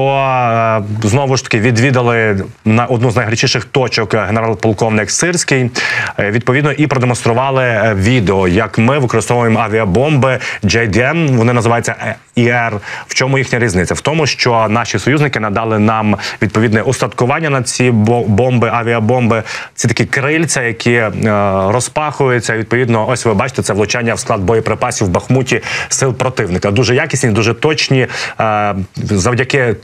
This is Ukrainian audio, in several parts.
то знову ж таки відвідали на одну з найгарячіших точок генерал-полковник Сирський. Відповідно, і продемонстрували відео, як ми використовуємо авіабомби JDAM, вони називаються ІР. В чому їхня різниця? В тому, що наші союзники надали нам відповідне устаткування на ці бомби, авіабомби. Ці такі крильця, які розпахуються. Відповідно, ось ви бачите, це влучання в склад боєприпасів в Бахмуті сил противника. Дуже якісні, дуже точні. Завдяки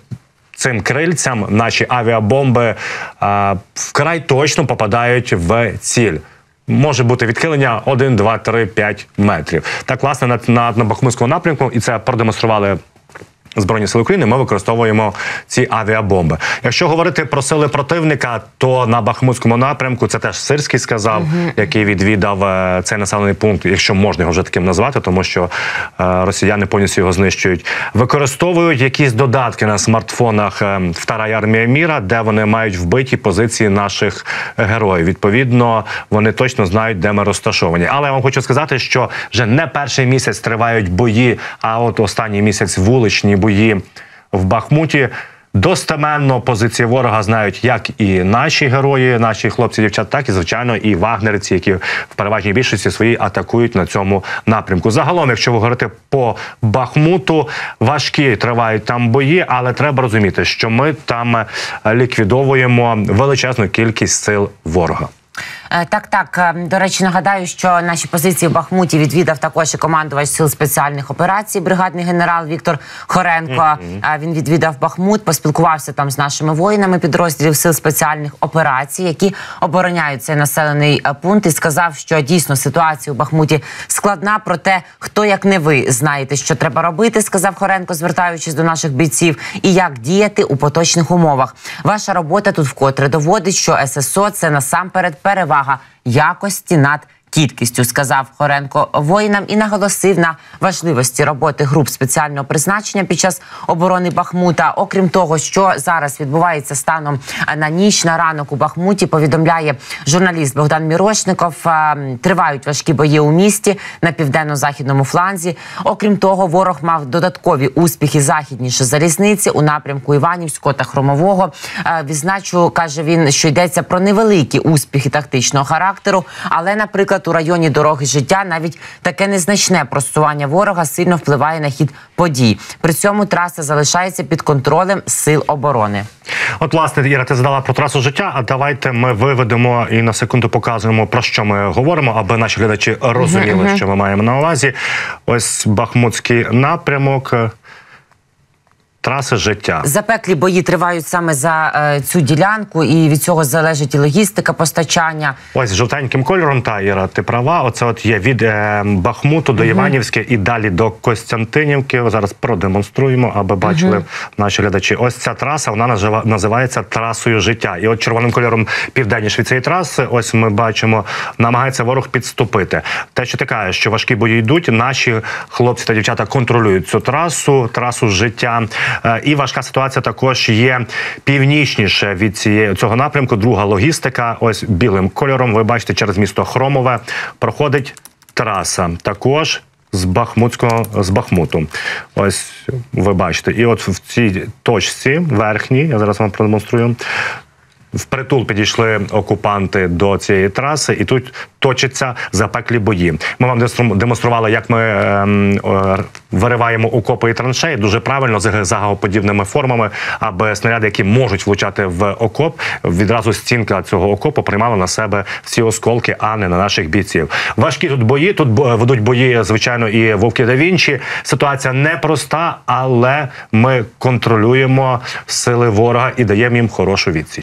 цим крильцям наші авіабомби вкрай точно попадають в ціль. Може бути відхилення 1, 2, 3, 5 метрів. Так, власне, на Бахмутському напрямку, і це продемонстрували Збройні сили України, ми використовуємо ці авіабомби. Якщо говорити про сили противника, то на Бахмутському напрямку, це теж Сирський сказав, який відвідав цей населений пункт, якщо можна його вже таким назвати, тому що росіяни повністю його знищують. Використовують якісь додатки на смартфонах «Втора армія міра», де вони мають вбиті позиції наших героїв. Відповідно, вони точно знають, де ми розташовані. Але я вам хочу сказати, що вже не перший місяць тривають бої, а от останній місяць вуличні бої. Бої в Бахмуті. Достеменно позиції ворога знають як і наші герої, наші хлопці, дівчат, так і, звичайно, і вагнерівці, які в переважній більшості своїй атакують на цьому напрямку. Загалом, якщо говорити по Бахмуту, важкі тривають там бої, але треба розуміти, що ми там ліквідовуємо величезну кількість сил ворога. Так. До речі, нагадаю, що наші позиції в Бахмуті відвідав також і командувач сил спеціальних операцій, бригадний генерал Віктор Хоренко. Він відвідав Бахмут, поспілкувався там з нашими воїнами підрозділів сил спеціальних операцій, які обороняють цей населений пункт, і сказав, що дійсно ситуація у Бахмуті складна, проте хто, як не ви, знаєте, що треба робити, сказав Хоренко, звертаючись до наших бійців, і як діяти у поточних умовах. Ваша робота тут вкотре доводить, що ССО – це насамперед перевага якості над кількістю, сказав Хоренко воїнам і наголосив на важливості роботи груп спеціального призначення під час оборони Бахмута. Окрім того, що зараз відбувається станом на ніч, на ранок у Бахмуті, повідомляє журналіст Богдан Мірощnikov, тривають важкі бої у місті на південно-західному фланзі. Окрім того, ворог мав додаткові успіхи західніше залізниці у напрямку Іванівського та Хромового. Відзначу, каже він, що йдеться про невеликі успіхи тактичного характеру, але, наприклад, у районі дороги життя навіть таке незначне просування ворога сильно впливає на хід подій. При цьому траса залишається під контролем сил оборони. От, власне, Іра, ти задала про трасу життя, а давайте ми виведемо і на секунду показуємо, про що ми говоримо, аби наші глядачі розуміли, що ми маємо на увазі. Ось Бахмутський напрямок. Траси життя. Запеклі бої тривають саме за цю ділянку, і від цього залежить і логістика постачання. Ось жовтеньким кольором, та, Іра, ти права, оце от є від Бахмуту до Іванівське і далі до Костянтинівки. Зараз продемонструємо, аби бачили наші глядачі. Ось ця траса, вона називається трасою життя. І от червоним кольором південніше від цієї траси, ось ми бачимо, намагається ворог підступити. Те, що ти кажеш, що важкі бої йдуть, наші хлопці та дівчата контролюють цю трасу, трасу життя. І важка ситуація також є північніше від цього напрямку. Друга логістика, ось білим кольором, ви бачите, через місто Хромове проходить траса. Також з Бахмуту. Ось ви бачите. І от в цій точці, верхній, я зараз вам продемонструю, впритул підійшли окупанти до цієї траси, і тут точаться запеклі бої. Ми вам демонстрували, як ми вириваємо окопи і траншеї дуже правильно, з загоподібними формами, аби снаряди, які можуть влучати в окоп, відразу стінка цього окопу приймала на себе всі осколки, а не на наших бійців. Важкі тут бої, тут ведуть бої, звичайно, і вовки де Вінчі. Ситуація непроста, але ми контролюємо сили ворога і даємо їм хорошу відсіч.